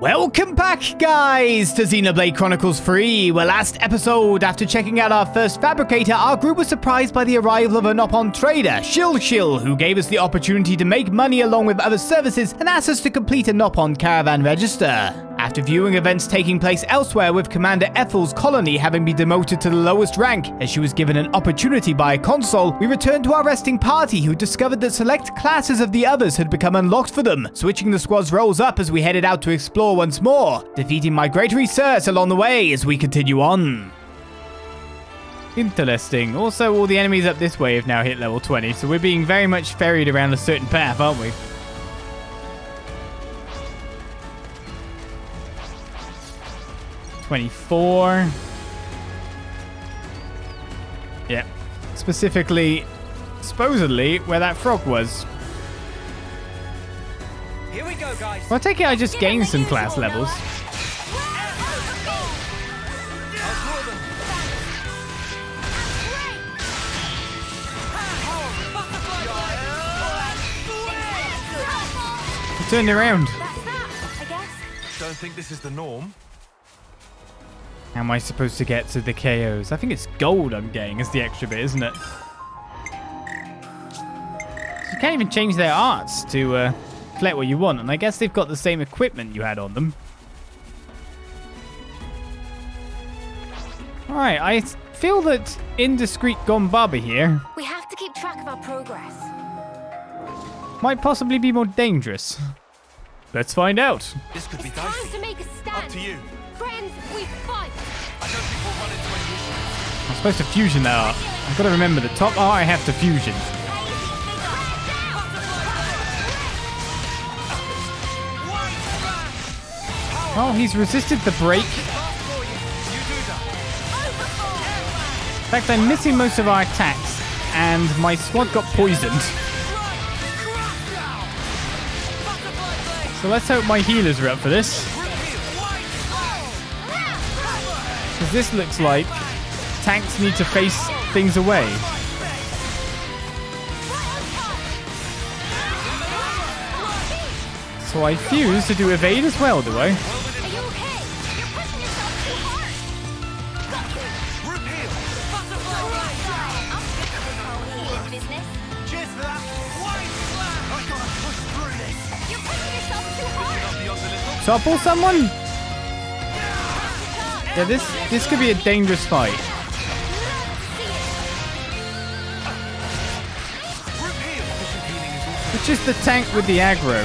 Welcome back, guys, to Xenoblade Chronicles 3. Well, last episode, after checking out our first fabricator, our group was surprised by the arrival of a Nopon trader, Shil Shil, who gave us the opportunity to make money along with other services and asked us to complete a Nopon caravan register. After viewing events taking place elsewhere, with Commander Ethel's colony having been demoted to the lowest rank, as she was given an opportunity by a console, we returned to our resting party, who discovered that select classes of the others had become unlocked for them, switching the squad's roles up as we headed out to explore once more, defeating migratory serfs along the way as we continue on. Interesting. Also, all the enemies up this way have now hit level 20, so we're being very much ferried around a certain path, aren't we? Yep. Specifically, supposedly, where that frog was. Here we go, guys. Well, I take it I just gained some class levels. I turned around. That's that, I guess. Don't think this is the norm. How am I supposed to get to the KOs? I think it's gold I'm getting is the extra bit, isn't it? You can't even change their arts to reflect what you want, and I guess they've got the same equipment you had on them. Alright, I feel that indiscreet Gombaba here... We have to keep track of our progress. ...might possibly be more dangerous. Let's find out. This could be dicey. Time to make a stand. Up to you. Friends, we fight. I don't think we'll run into any issues. I'm supposed to fusion that art. I've got to remember the top art I have to fusion. Oh, he's resisted the break. In fact, I'm missing most of our attacks, and my squad got poisoned. So let's hope my healers are up for this. Because this looks like tanks need to face things away. So I fuse to do evade as well, do I? Topple someone? Yeah, this could be a dangerous fight. Which is the tank with the aggro.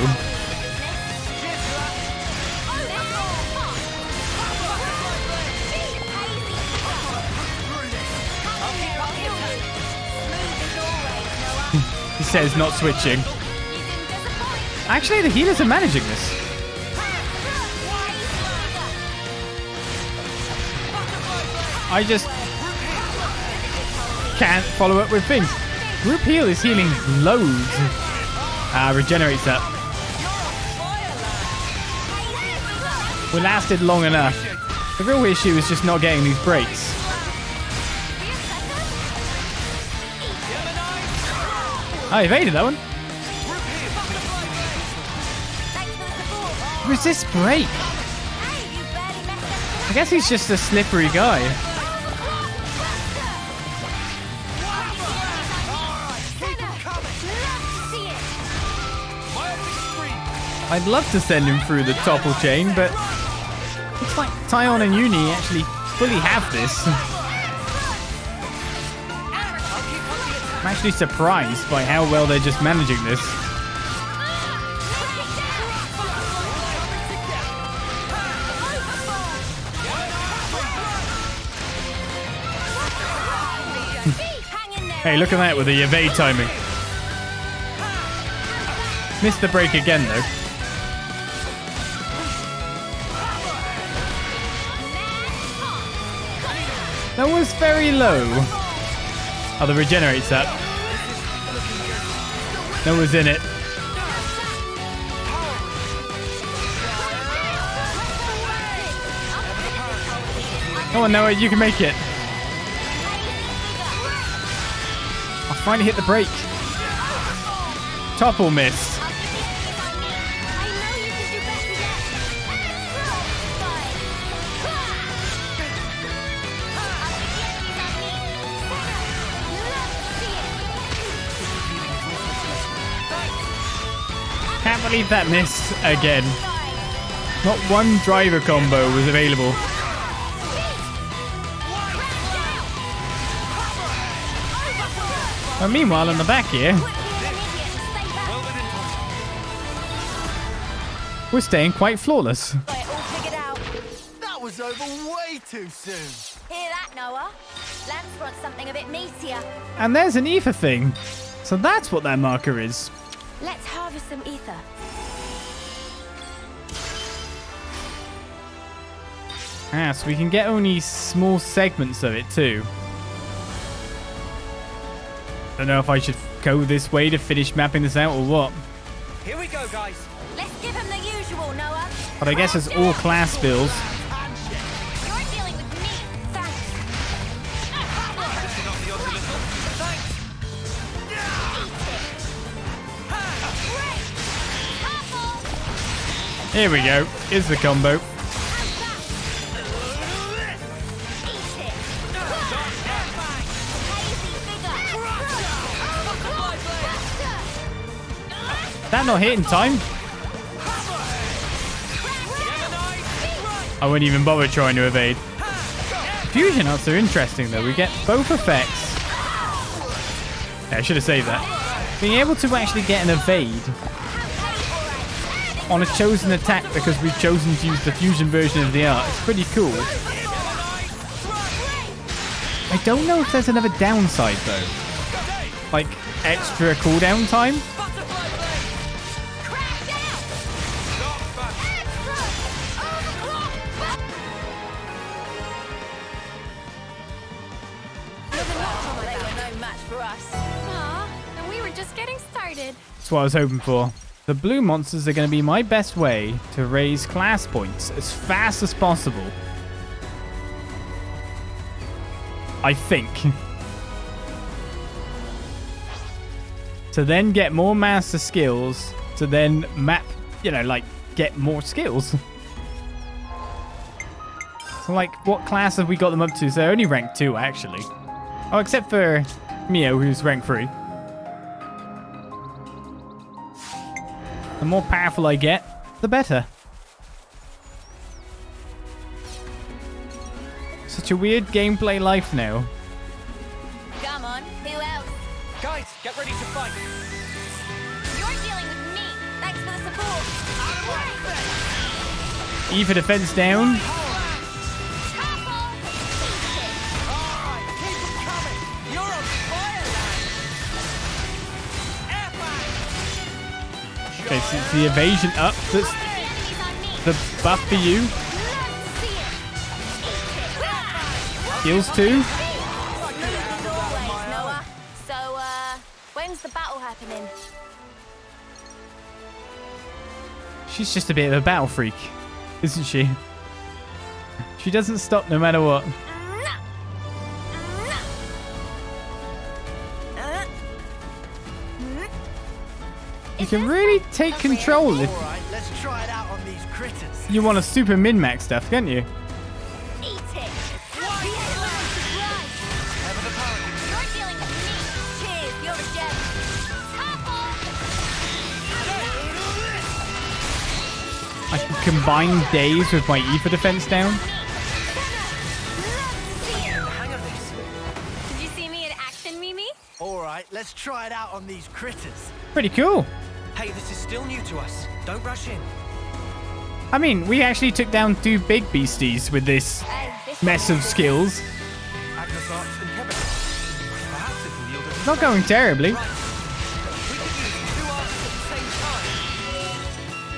He says not switching. Actually, the healers are managing this. I just can't follow up with things. Group heal is healing loads. Regenerates that. We lasted long enough. The real issue is just not getting these breaks. I evaded that one. Resist break. I guess he's just a slippery guy. I'd love to send him through the topple chain, but it's like Taion and Eunie actually fully have this. I'm actually surprised by how well they're just managing this. Hey, look at that with the evade timing. Missed the break again, though. That was very low. Oh, the regenerates that. That was in it. Come on, Noah, you can make it. Finally hit the brake. Topple missed. believe that missed again. Not one driver combo was available. And meanwhile, in the back here, we're staying quite flawless. That was over way too soon. Hear that, Noah? Lanz wants something a bit meatier. And there's an ether thing. So that's what that marker is. Let's harvest some ether. Ah, so we can get only small segments of it too. I don't know if I should go this way to finish mapping this out or what. Here we go, guys. Let's give him the usual, Noah. But I guess it's all class builds. You're dealing with me, thanks. Here we go. Here's the combo. That not hit in time? I wouldn't even bother trying to evade. Fusion arts are interesting though. We get both effects. Yeah, I should have saved that. Being able to actually get an evade on a chosen attack because we've chosen to use the fusion version of the art. It's pretty cool. I don't know if there's another downside though. Like extra cooldown time? That's what I was hoping for. The blue monsters are going to be my best way to raise class points as fast as possible. I think. To then get more master skills, to then map, you know, like get more skills. So like what class have we got them up to? So they're only rank 2 actually. Oh, except for Mio who's rank 3. The more powerful I get, the better. Such a weird gameplay life now. Come on, who else? Guys, get ready to fight. You're dealing with me. Thanks for the support. E for defense down. Okay, so it's the evasion up that's the buff for you. Heals too. So, when's the battle happening? She's just a bit of a battle freak, isn't she? She doesn't stop no matter what. You can really take control if you want to super min-max stuff, can't you? I can combine days with my E for defense down. Did you see me in action, Mimi? All right, let's try it out on these critters. Pretty cool. Hey, this is still new to us. Don't rush in. I mean, we actually took down 2 big beasties with this mess of skills. It's not going terribly.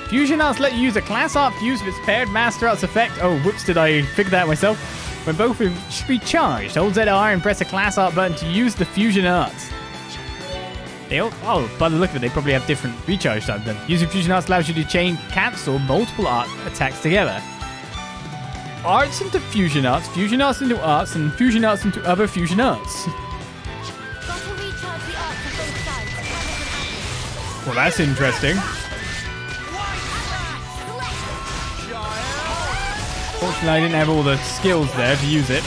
Fusion arts let you use a class art fused with its paired master arts effect. Oh, whoops, did I figure that out myself? When both should be charged, hold ZR and press a class art button to use the fusion arts. Oh, by the look of it, they probably have different recharge times then. Using fusion arts allows you to chain, cancel multiple art attacks together. Arts into fusion arts into arts, and fusion arts into other fusion arts. Well, that's interesting. Fortunately, I didn't have all the skills there to use it.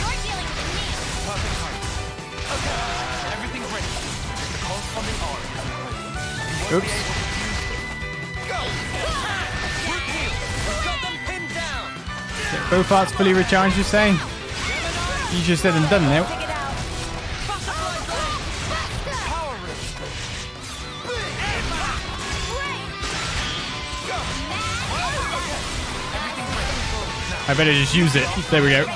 Oops. Both hearts fully recharged, you're saying? You just said and done now. I better just use it. There we go. In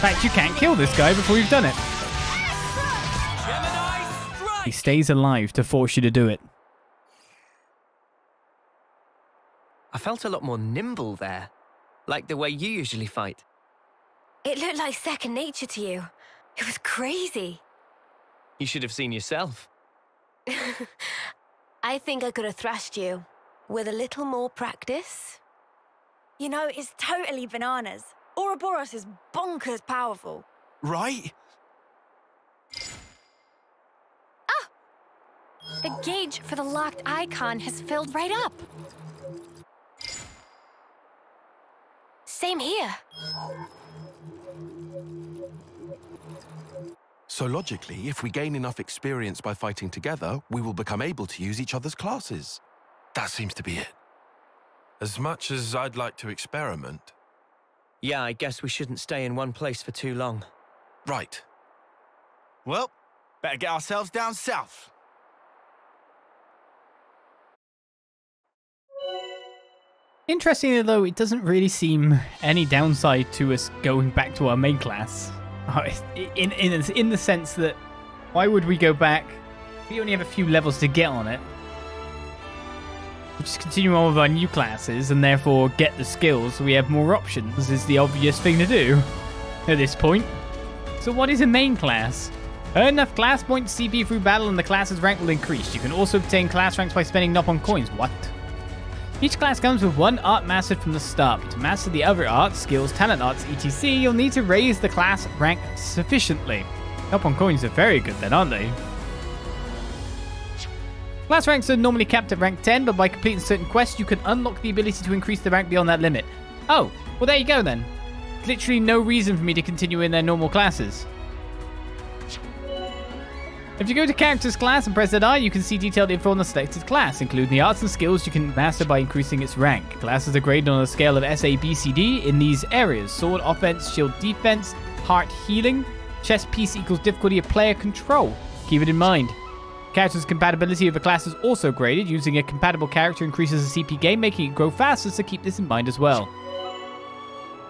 fact, you can't kill this guy before you've done it. He stays alive to force you to do it. I felt a lot more nimble there, like the way you usually fight. It looked like second nature to you. It was crazy. You should have seen yourself. I think I could have thrashed you with a little more practice. You know, it's totally bananas. Ouroboros is bonkers powerful. Right? Ah! The gauge for the locked icon has filled right up. Same here. So logically, if we gain enough experience by fighting together, we will become able to use each other's classes. That seems to be it. As much as I'd like to experiment. Yeah, I guess we shouldn't stay in one place for too long. Right. Well, better get ourselves down south. Interestingly though, it doesn't really seem any downside to us going back to our main class. In the sense that, why would we go back? We only have a few levels to get on it. We'll just continue on with our new classes and therefore get the skills so we have more options is the obvious thing to do at this point. So what is a main class? Earn enough class points, CP through battle, and the class's rank will increase. You can also obtain class ranks by spending Nopon coins. What? Each class comes with one art mastered from the start, but to master the other arts, skills, talent arts, etc., you'll need to raise the class rank sufficiently. Nopon coins are very good then, aren't they? Class ranks are normally capped at rank 10, but by completing certain quests, you can unlock the ability to increase the rank beyond that limit. Oh, well there you go then. Literally no reason for me to continue in their normal classes. If you go to Characters class and press ZR, you can see detailed info on the selected class, including the arts and skills you can master by increasing its rank. Classes are graded on a scale of SABCD in these areas: sword offense, shield defense, heart healing, chess piece equals difficulty of player control. Keep it in mind. Characters compatibility of a class is also graded. Using a compatible character increases the CP gain, making it grow faster, so keep this in mind as well.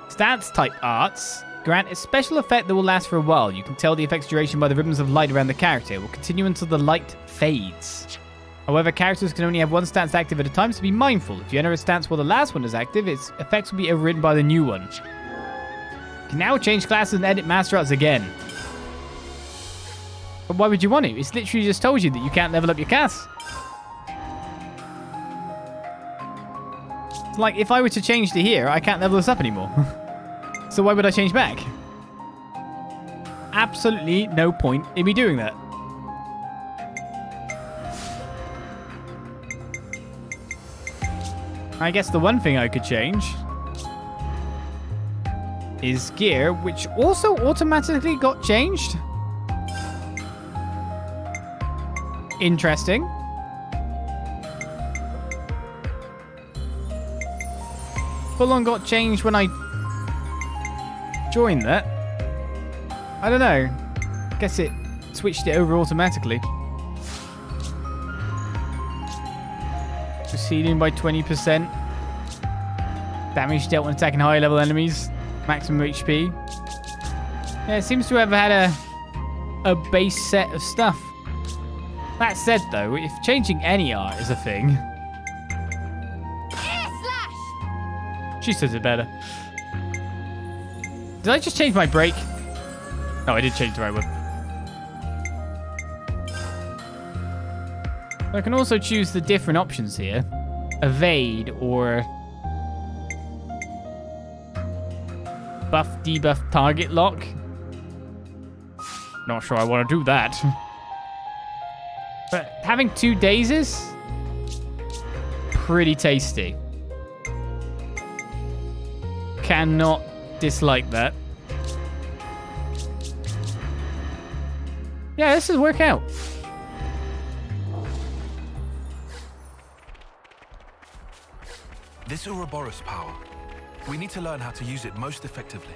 Stats type arts grant a special effect that will last for a while. You can tell the effect's duration by the ribbons of light around the character. It will continue until the light fades. However, characters can only have one stats active at a time, so be mindful. If you enter a stats while the last one is active, its effects will be overridden by the new one. You can now change classes and edit master arts again. But why would you want to? It's literally just told you that you can't level up your class. It's like, if I were to change to here, I can't level this up anymore. So why would I change back? Absolutely no point in me doing that. I guess the one thing I could change is gear, which also automatically got changed. Interesting. Full on got changed when I join that. I don't know. Guess it switched it over automatically. Proceeding by 20%. Damage dealt when attacking high level enemies. Maximum HP. Yeah, it seems to have had a base set of stuff. That said though, if changing any art is a thing. She says it better. Did I just change my brake? No, I did change the right one. I can also choose the different options here. Evade or buff, debuff, target lock. Not sure I want to do that. But having two dazers, pretty tasty. Cannot dislike that. Yeah, this is work out. This Ouroboros power, We need to learn how to use it most effectively.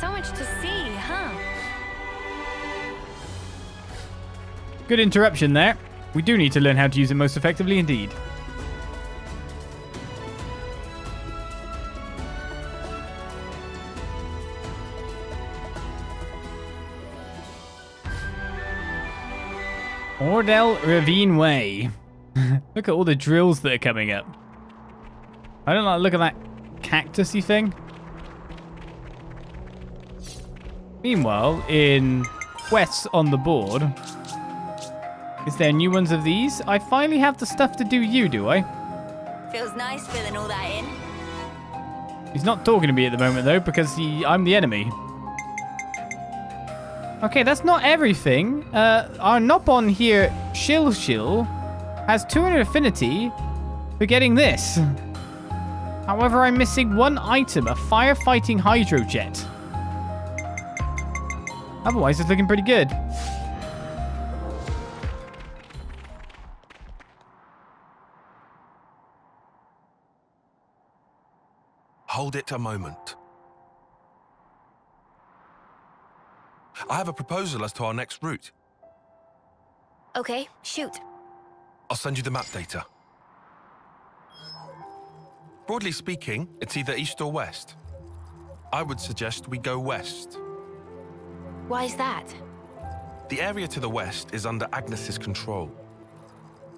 So much to see, huh? Good interruption there. We do need to learn how to use it most effectively indeed. Ordell Ravine Way. Look at all the drills that are coming up. I don't like the look of that cactusy thing. Meanwhile, in quests on the board, is there new ones of these? I finally have the stuff to do I? Feels nice filling all that in. He's not talking to me at the moment though, because I'm the enemy. Okay, that's not everything. Our Nopon here, Shil Shil, has 200 affinity for getting this. However, I'm missing one item, a firefighting hydrojet. Otherwise, it's looking pretty good. Hold it a moment. I have a proposal as to our next route. Okay, shoot. I'll send you the map data. Broadly speaking, it's either east or west. I would suggest we go west. Why is that? The area to the west is under Agnus's control.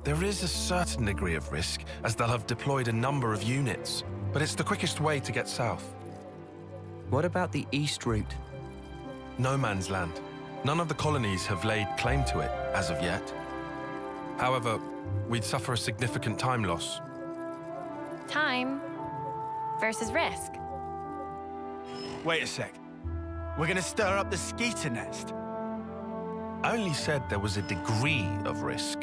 There is a certain degree of risk, as they'll have deployed a number of units, but it's the quickest way to get south. What about the east route? No man's land. None of the colonies have laid claim to it, as of yet. However, we'd suffer a significant time loss. Time versus risk. Wait a sec. We're gonna stir up the skeeter nest. I only said there was a degree of risk.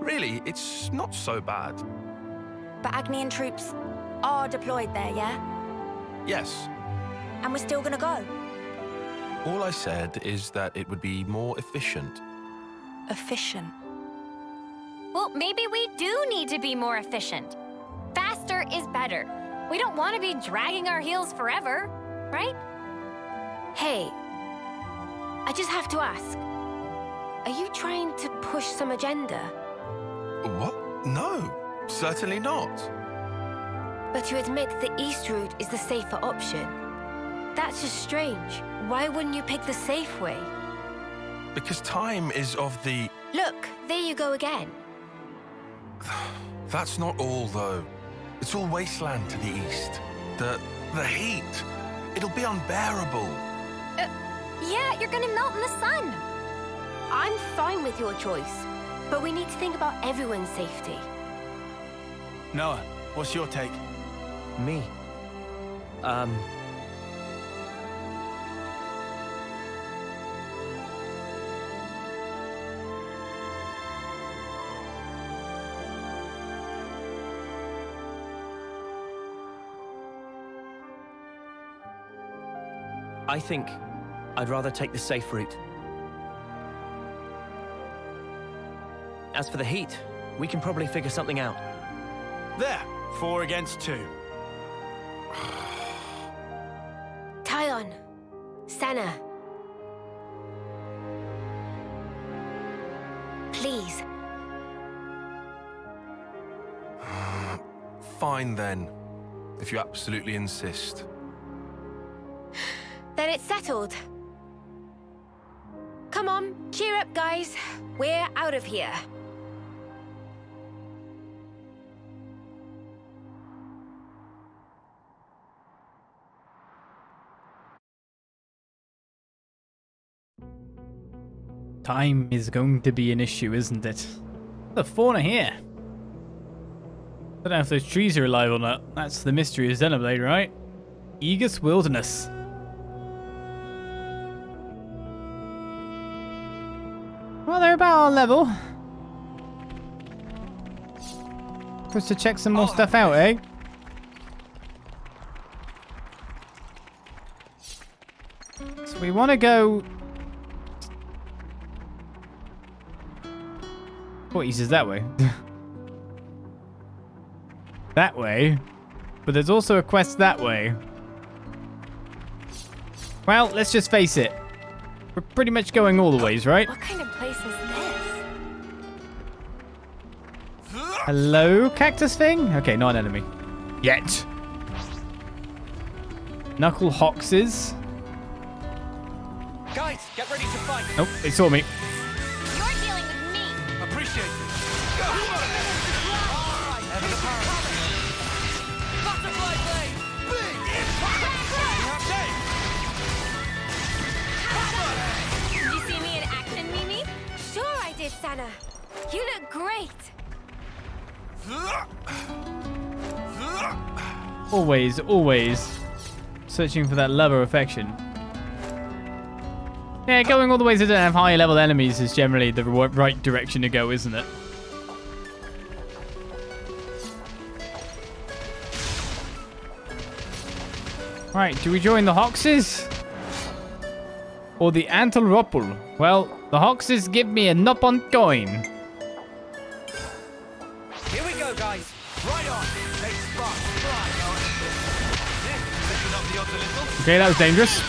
Really, it's not so bad. But Agnian troops are deployed there, yeah? Yes. And we're still gonna go? All I said is that it would be more efficient. Efficient? Well, maybe we do need to be more efficient. Faster is better. We don't want to be dragging our heels forever, right? Hey, I just have to ask. Are you trying to push some agenda? What? No, certainly not. But you admit the east route is the safer option. That's just strange. Why wouldn't you pick the safe way? Because time is of the... Look, there you go again. That's not all, though. It's all wasteland to the east. The heat. It'll be unbearable. Yeah, you're gonna melt in the sun. I'm fine with your choice, but we need to think about everyone's safety. Noah, what's your take? Me? I think I'd rather take the safe route. As for the heat, we can probably figure something out. There! 4 against 2. Taion. Sena. Please. Fine then, if you absolutely insist. Then it's settled. Come on, cheer up, guys. We're out of here. Time is going to be an issue, isn't it? The fauna here. I don't know if those trees are alive or not. That's the mystery of Xenoblade, right? Eagus Wilderness. Well, they're about our level. Just to check some more stuff out, eh? So we want to go... What is that way? That way? But there's also a quest that way. Well, let's just face it. We're pretty much going all the ways, right? What kind of place is this? Hello, cactus thing? Okay, not an enemy. Yet. Knuckle hoxes. Guys, get ready to fight. Oh, they saw me. You're dealing with me. Appreciate it. Go. Sena, you look great. Always, always searching for that love or affection. Yeah, going all the way to don't have high level enemies is generally the right direction to go, isn't it? Right, do we join the Hoxes? Or the Antelropul? Well, the Hoxes give me a Nopon coin. Here we go, guys. Right on. They spark fly. Okay, that was dangerous.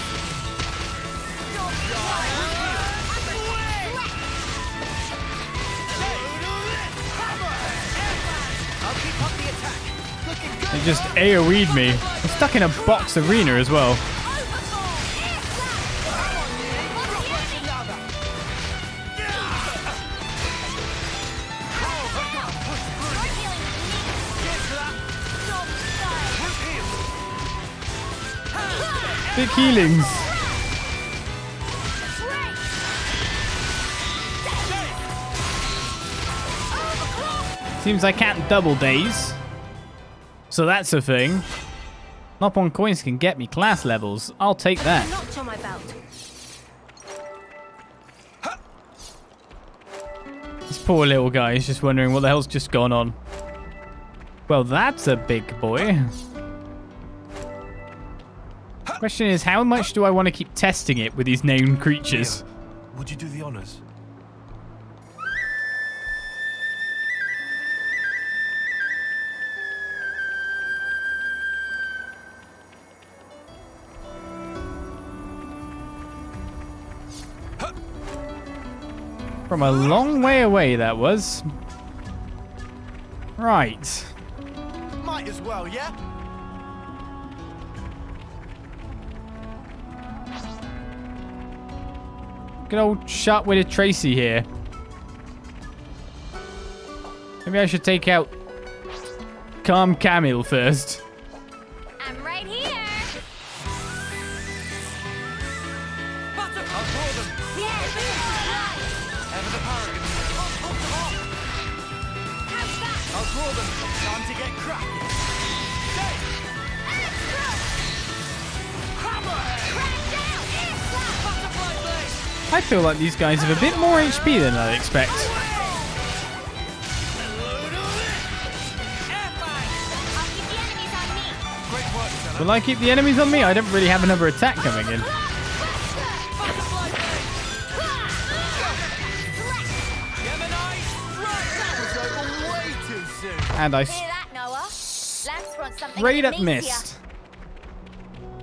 They just AoE'd me. I'm stuck in a box arena as well. Big healings. Seems I can't double days. So that's a thing. Nopon coins can get me class levels. I'll take that. This poor little guy is just wondering what the hell's just gone on. Well, that's a big boy. Question is, how much do I want to keep testing it with these named creatures? Mio, would you do the honors? From a long way away, that was. Right. Might as well, yeah? Good old sharp-witted Tracy here. Maybe I should take out Calm Camille first. I'm right here. Time to get cracking. I feel like these guys have a bit more HP than I'd expect. Will I keep the enemies on me? I don't really have another attack coming in. And I straight up missed.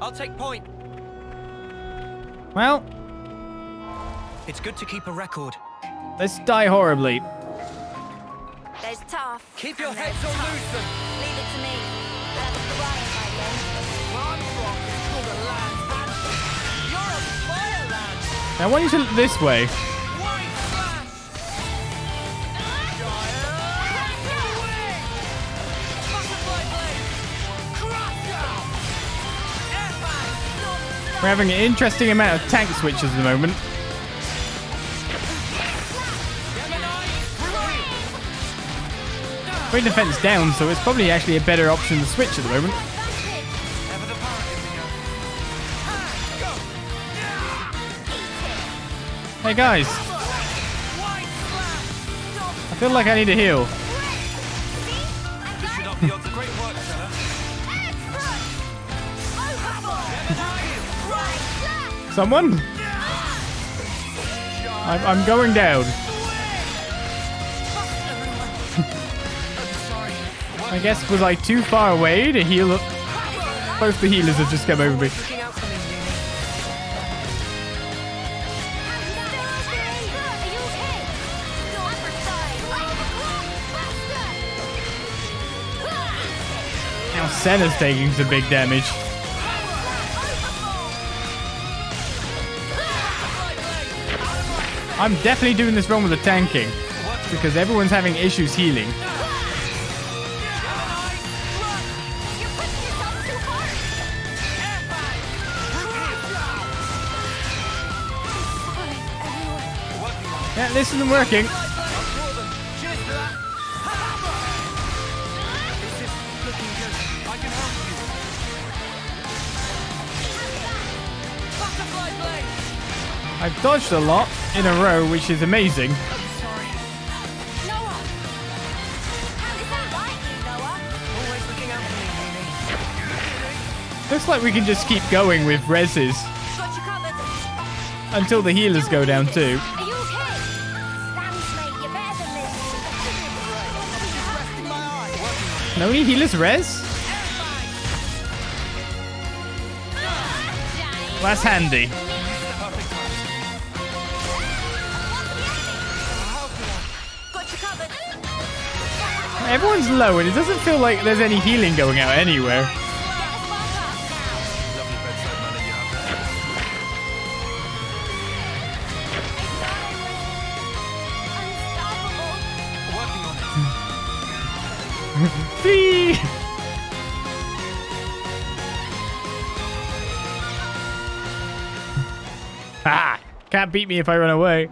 I'll take point. Well. It's good to keep a record. Let's die horribly. There's tough. Keep your heads on loose. Leave it to me. That's the right side, then. It's called a Lanz, man. You're a fire Lanz. I want you to look this way. We're having an interesting amount of tank switches at the moment. Great defense down, so it's probably actually a better option to switch at the moment. Hey guys, I feel like I need a heal. Someone? I'm going down. I guess was I too far away to heal up? Both the healers have just come over me. Now Sena's taking some big damage. I'm definitely doing this wrong with the tanking, because everyone's having issues healing. Yeah, this isn't working. I've dodged a lot in a row, which is amazing. Looks like we can just keep going with reses until the healers go down too. No, only healers res? That's handy. Everyone's low and it doesn't feel like there's any healing going out anywhere. Can't beat me if I run away.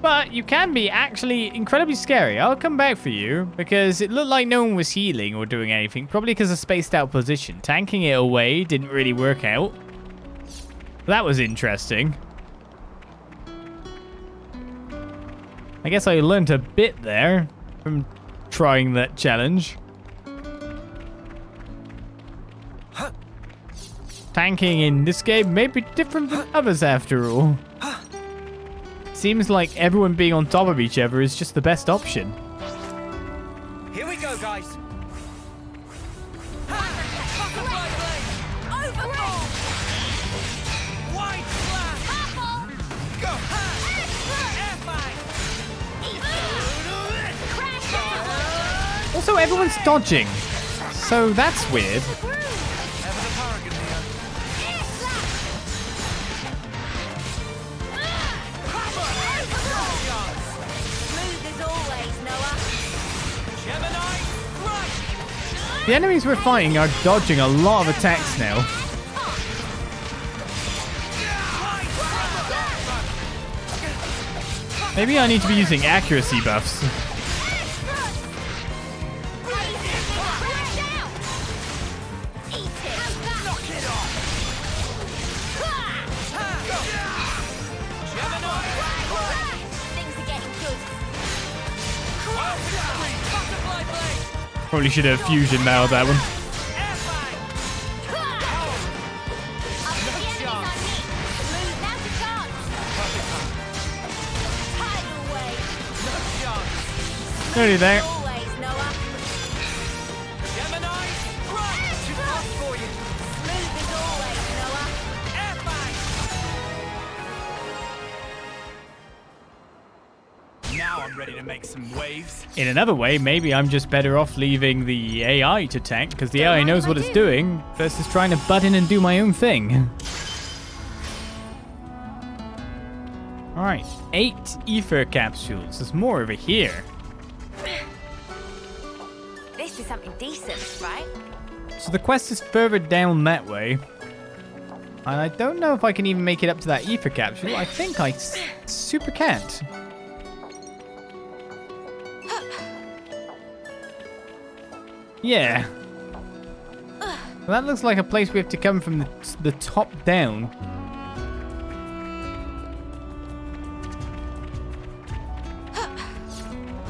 But you can be actually incredibly scary. I'll come back for you, because it looked like no one was healing or doing anything, probably because of spaced out position. Tanking it away didn't really work out. That was interesting. I guess I learned a bit there from trying that challenge. Tanking in this game may be different than others after all. Seems like everyone being on top of each other is just the best option. Here we go, guys. Also, everyone's dodging, so that's weird. The enemies we're fighting are dodging a lot of attacks now. Maybe I need to be using accuracy buffs. Probably should have fusion now, that one. Nearly there. In another way, maybe I'm just better off leaving the AI to tank, because the AI knows what it's doing versus trying to butt in and do my own thing. Alright, 8 ether capsules. There's more over here. This is something decent, right? So the quest is further down that way. And I don't know if I can even make it up to that ether capsule. I think I super can't. Yeah. Well, that looks like a place we have to come from the top down.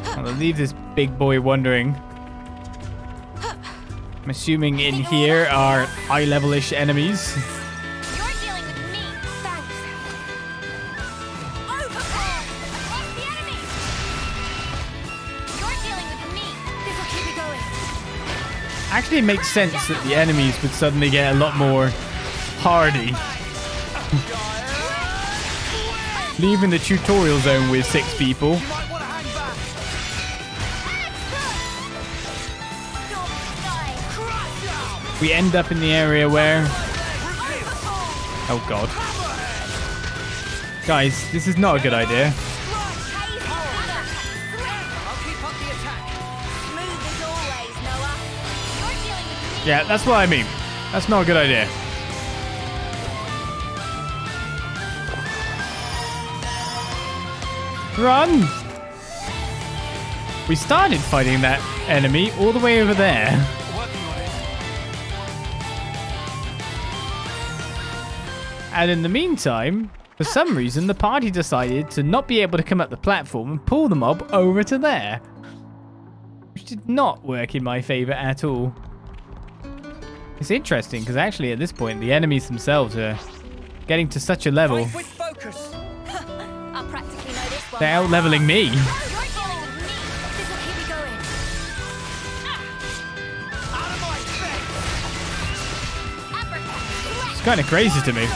I'll leave this big boy wondering. I'm assuming in here are eye-level-ish enemies. actually makes sense that the enemies would suddenly get a lot more hardy. Leaving the tutorial zone with 6 people. We end up in the area where... Oh god. Guys, this is not a good idea. Yeah, that's what I mean. That's not a good idea. Run! We started fighting that enemy all the way over there. And in the meantime, for some reason, the party decided to not be able to come up the platform and pull the mob over to there. Which did not work in my favor at all. It's interesting, because actually at this point, the enemies themselves are getting to such a level. They're out-leveling me. It's kind of crazy to me.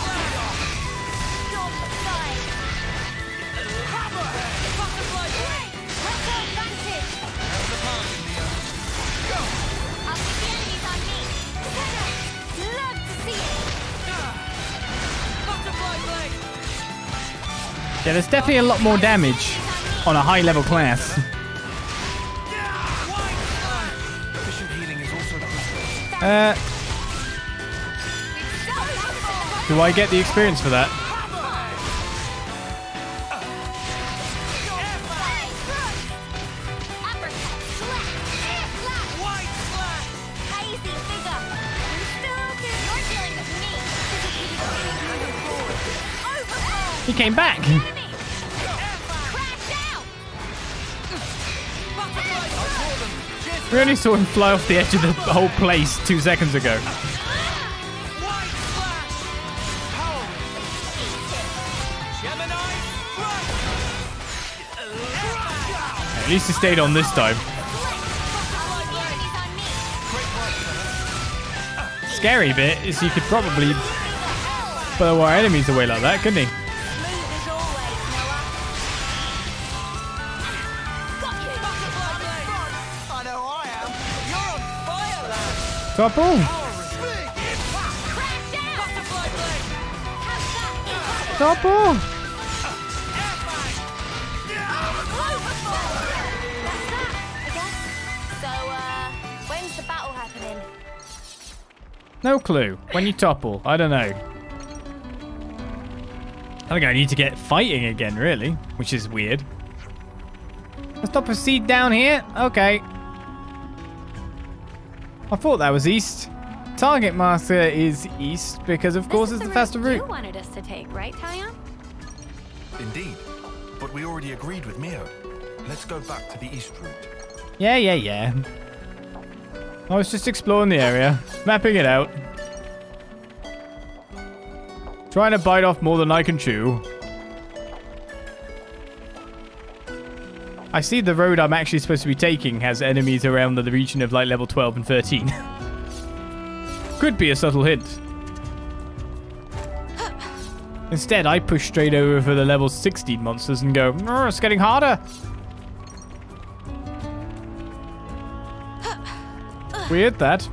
Yeah, there's definitely a lot more damage on a high-level class. Do I get the experience for that? He came back. We only saw him fly off the edge of the whole place 2 seconds ago. At least he stayed on this time. Scary bit is he could probably blow our enemies away like that, couldn't he? Couple. Couple. When's the battle happening? No clue. When you topple, I don't know. I think I need to get fighting again, really, which is weird. Let's stop a seed down here. Okay. I thought that was east. Target master is east because, of course, it's the faster route. You wanted us to take, right, Taion? Indeed, but we already agreed with Mio. Let's go back to the east route. Yeah. I was just exploring the area, mapping it out, trying to bite off more than I can chew. I see the road I'm actually supposed to be taking has enemies around the region of like level 12 and 13. Could be a subtle hint. Instead, I push straight over for the level 16 monsters and go, it's getting harder. Weird that.